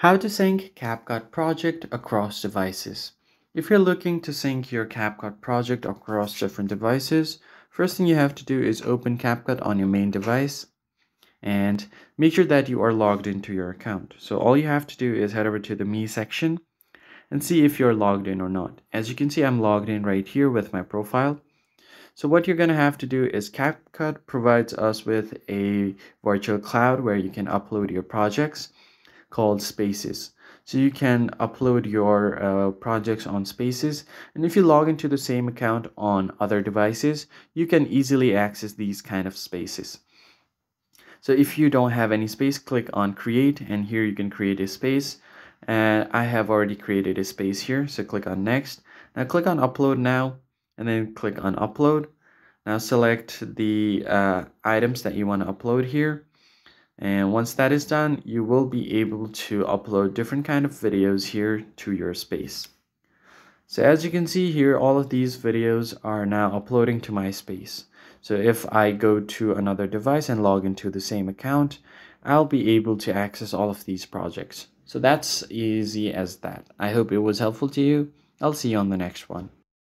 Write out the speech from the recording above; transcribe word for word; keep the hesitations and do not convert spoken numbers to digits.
How to sync CapCut project across devices. If you're looking to sync your CapCut project across different devices, first thing you have to do is open CapCut on your main device and make sure that you are logged into your account. So all you have to do is head over to the Me section and see if you're logged in or not. As you can see, I'm logged in right here with my profile. So what you're going to have to do is CapCut provides us with a virtual cloud where you can upload your projects, called Spaces. So you can upload your uh, projects on Spaces, and if you log into the same account on other devices, you can easily access these kind of spaces. So if you don't have any space, click on Create, and here you can create a space. And uh, I have already created a space here, so click on Next. Now click on Upload Now, and then click on Upload. Now select the uh, items that you want to upload here. And once that is done, you will be able to upload different kind of videos here to your space. So as you can see here, all of these videos are now uploading to my space. So if I go to another device and log into the same account, I'll be able to access all of these projects. So that's easy as that. I hope it was helpful to you. I'll see you on the next one.